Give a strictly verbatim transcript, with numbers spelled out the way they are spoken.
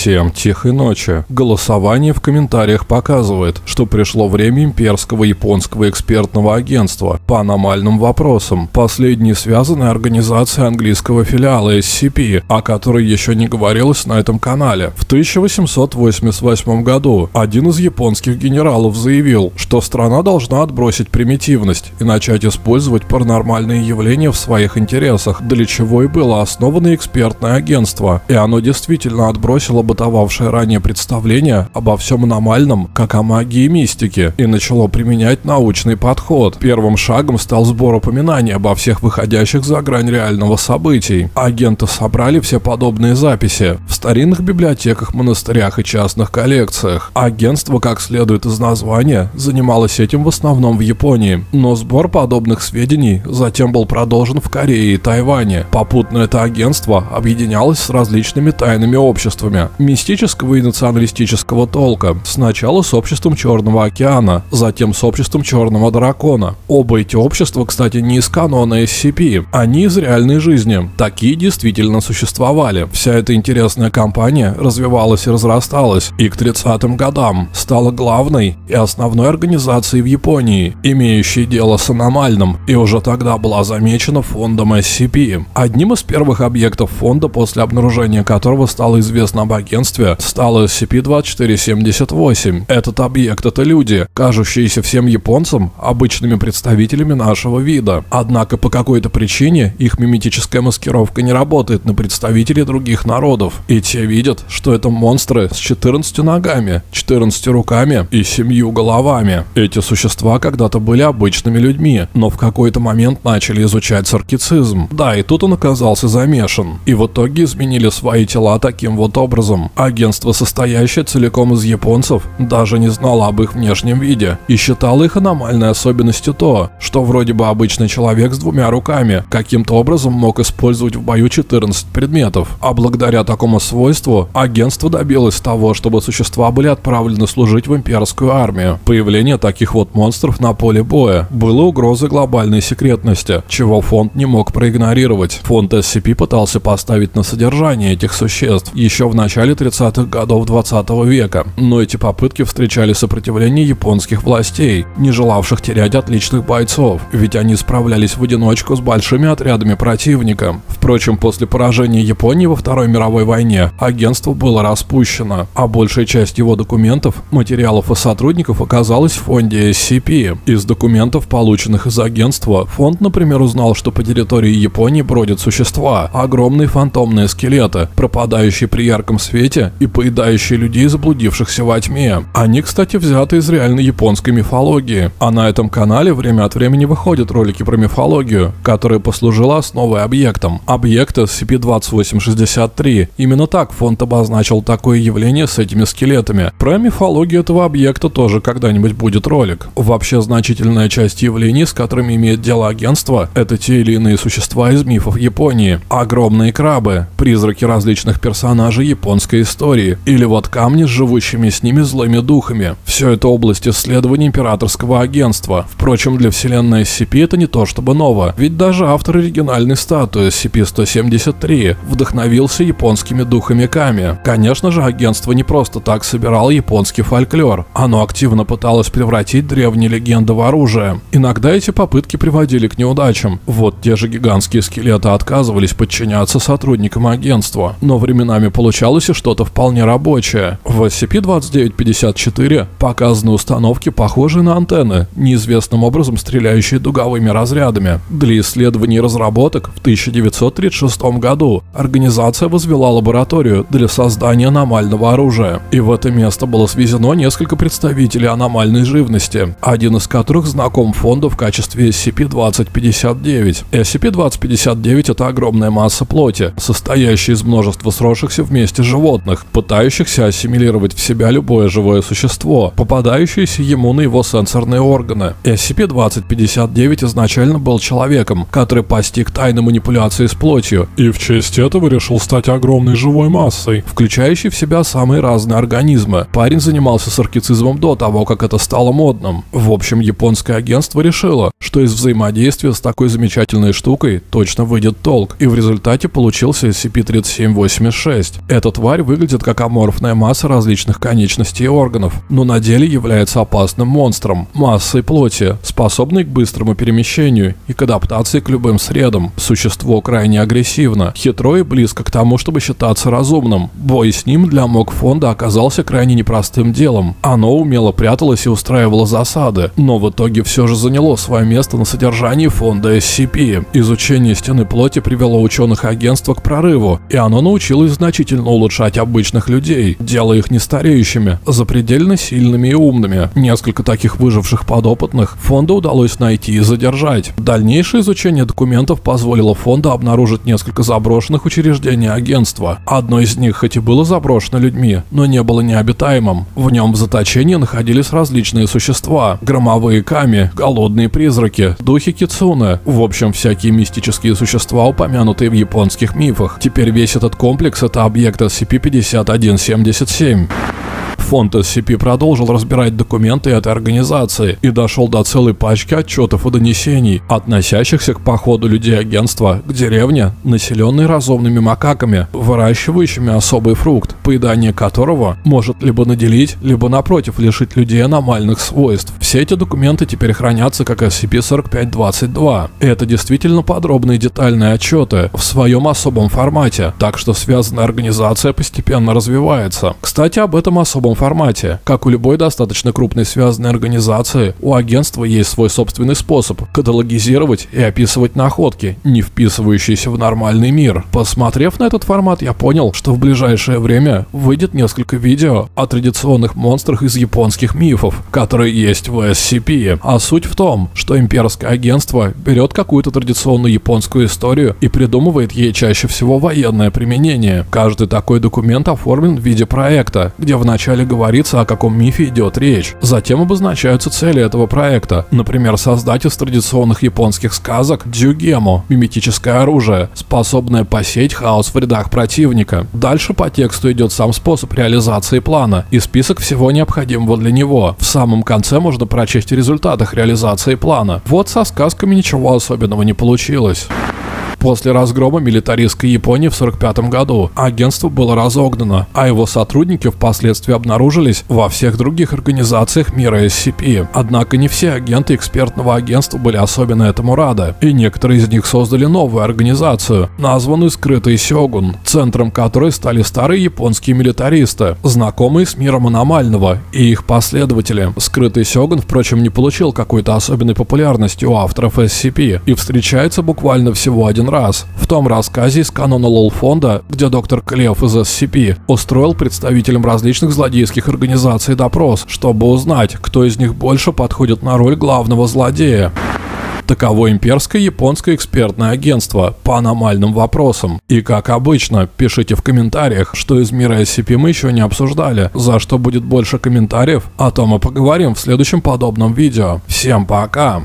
Всем тихой ночи. Голосование в комментариях показывает, что пришло время имперского японского экспертного агентства по аномальным вопросам. Последние связаны организацией английского филиала эс си пи, о которой еще не говорилось на этом канале. В тысяча восемьсот восемьдесят восьмом году один из японских генералов заявил, что страна должна отбросить примитивность и начать использовать паранормальные явления в своих интересах, для чего и было основано экспертное агентство, и оно действительно отбросило бытовавшее ранее представление обо всем аномальном, как о магии и мистике, и начало применять научный подход. Первым шагом стал сбор упоминаний обо всех выходящих за грань реального событий. Агенты собрали все подобные записи в старинных библиотеках, монастырях и частных коллекциях. Агентство, как следует из названия, занималось этим в основном в Японии, но сбор подобных сведений затем был продолжен в Корее и Тайване. Попутно это агентство объединялось с различными тайными обществами мистического и националистического толка, сначала с обществом Черного океана, затем с обществом Черного дракона. Оба эти общества, кстати, не из канона эс си пи, они из реальной жизни, такие действительно существовали. Вся эта интересная компания развивалась и разрасталась, и к тридцатым годам стала главной и основной организацией в Японии, имеющей дело с аномальным, и уже тогда была замечена фондом эс си пи. Одним из первых объектов фонда, после обнаружения которого стало известно об агентстве, стало эс си пи двадцать четыре семьдесят восемь. Этот объект — это люди, кажущиеся всем японцам обычными представителями нашего вида. Однако по какой-то причине их миметическая маскировка не работает на представителей других народов, и те видят, что это монстры с четырнадцатью ногами, четырнадцатью руками и семью головами. Эти существа когда-то были обычными людьми, но в какой-то момент начали изучать саркицизм. Да, и тут он оказался замешан. И в итоге изменили свои тела таким вот образом. Агентство, состоящее целиком из японцев, даже не знало об их внешнем виде и считало их аномальной особенностью то, что вроде бы обычный человек с двумя руками каким-то образом мог использовать в бою четырнадцать предметов. А благодаря такому свойству агентство добилось того, чтобы существа были отправлены служить в имперскую армию. Появление таких вот монстров на поле боя было угрозой глобальной секретности, чего фонд не мог проигнорировать. Фонд эс си пи пытался поставить на содержание этих существ еще в начале тридцатых годов двадцатого века, но эти попытки встречали сопротивление японских властей, не желавших терять отличных бойцов, ведь они справлялись в одиночку с большими отрядами противника. Впрочем, после поражения Японии во Второй мировой войне агентство было распущено, а большая часть его документов, материалов и сотрудников оказалась в фонде эс си пи. Из документов, полученных из агентства, фонд, например, узнал, что по территории Японии бродят существа, огромные фантомные скелеты, пропадающие при ярком свете и поедающие людей, заблудившихся во тьме. Они, кстати, взяты из реальной японской мифологии, а на этом канале время от времени выходят ролики про мифологию, которая послужила основой объектам. Объект эс си пи двадцать восемь шестьдесят три. Именно так фонд обозначил такое явление с этими скелетами. Про мифологию этого объекта тоже когда-нибудь будет ролик. Вообще, значительная часть явлений, с которыми имеет дело агентство, это те или иные существа из мифов Японии. Огромные крабы, призраки различных персонажей японской истории, или вот камни с живущими с ними злыми духами. Все это область исследований императорского агентства. Впрочем, для вселенной эс си пи это не то чтобы ново, ведь даже автор оригинальной статуи эс си пи сто семьдесят три вдохновился японскими духами ками. Конечно же, агентство не просто так собирало японский фольклор, оно активно пыталось превратить древние легенды в оружие. Иногда эти попытки приводили к неудачам, вот те же гигантские скелеты отказывались подчиняться сотрудникам агентства, но временами получалось и что-то вполне рабочее. В эс си пи двадцать девять пятьдесят четыре показаны установки, похожие на антенны, неизвестным образом стреляющие дуговыми разрядами. Для исследований и разработок в тысяча девятьсот тридцать шестом году организация возвела лабораторию для создания аномального оружия, и в это место было свезено несколько представителей аномальной живности, один из которых знаком фонду в качестве эс си пи двадцать пятьдесят девять. эс си пи двадцать пятьдесят девять — это огромная масса плоти, состоящая из множества сросшихся вместе животных, пытающихся ассимилировать в себя любое живое существо, попадающееся ему на его сенсорные органы. эс си пи двадцать пятьдесят девять изначально был человеком, который постиг тайны манипуляции с плотью, и в честь этого решил стать огромной живой массой, включающей в себя самые разные организмы. Парень занимался саркицизмом до того, как это стало модным. В общем, японское агентство решило, что из взаимодействия с такой замечательной штукой точно выйдет толк, и в результате получился эс си пи тридцать семь восемьдесят шесть. Этот вариант тварь выглядит как аморфная масса различных конечностей и органов, но на деле является опасным монстром, массой плоти, способной к быстрому перемещению и к адаптации к любым средам. Существо крайне агрессивно, хитро и близко к тому, чтобы считаться разумным. Бой с ним для МОК-фонда оказался крайне непростым делом. Оно умело пряталось и устраивало засады, но в итоге все же заняло свое место на содержании фонда эс си пи. Изучение стены плоти привело ученых агентства к прорыву, и оно научилось значительно улучшать обычных людей, делая их не стареющими, запредельно сильными и умными. Несколько таких выживших подопытных фонду удалось найти и задержать. Дальнейшее изучение документов позволило фонду обнаружить несколько заброшенных учреждений агентства. Одно из них хоть и было заброшено людьми, но не было необитаемым. В нем в заточении находились различные существа – громовые ками, голодные призраки, духи кицуне, в общем, всякие мистические существа, упомянутые в японских мифах. Теперь весь этот комплекс – это объект эс си пи пятьдесят один семьдесят семь. Фонд эс си пи продолжил разбирать документы этой организации и дошел до целой пачки отчетов и донесений, относящихся к походу людей агентства к деревне, населенной разумными макаками, выращивающими особый фрукт, поедание которого может либо наделить, либо напротив лишить людей аномальных свойств. Все эти документы теперь хранятся как эс си пи сорок пять двадцать два. Это действительно подробные детальные отчеты в своем особом формате, так что связанная организация постепенно развивается. Кстати, об этом особом формате. формате. Как у любой достаточно крупной связанной организации, у агентства есть свой собственный способ каталогизировать и описывать находки, не вписывающиеся в нормальный мир. Посмотрев на этот формат, я понял, что в ближайшее время выйдет несколько видео о традиционных монстрах из японских мифов, которые есть в эс си пи. А суть в том, что имперское агентство берет какую-то традиционную японскую историю и придумывает ей чаще всего военное применение. Каждый такой документ оформлен в виде проекта, где вначале говорится, о каком мифе идет речь. Затем обозначаются цели этого проекта. Например, создать из традиционных японских сказок дзюгему, миметическое оружие, способное посеять хаос в рядах противника. Дальше по тексту идет сам способ реализации плана и список всего необходимого для него. В самом конце можно прочесть о результатах реализации плана. Вот со сказками ничего особенного не получилось. После разгрома милитаристской Японии в сорок пятом году агентство было разогнано, а его сотрудники впоследствии обнаружились во всех других организациях мира эс си пи. Однако не все агенты экспертного агентства были особенно этому рады, и некоторые из них создали новую организацию, названную «Скрытый Сёгун», центром которой стали старые японские милитаристы, знакомые с миром аномального, и их последователи. «Скрытый Сёгун», впрочем, не получил какой-то особенной популярности у авторов эс си пи и встречается буквально всего один раз в том рассказе из канона лол-фонда, где доктор Клев из эс си пи устроил представителям различных злодейских организаций допрос, чтобы узнать, кто из них больше подходит на роль главного злодея. Таково имперское японское экспертное агентство по аномальным вопросам. И как обычно, пишите в комментариях, что из мира эс си пи мы еще не обсуждали, за что будет больше комментариев, о том и поговорим в следующем подобном видео. Всем пока!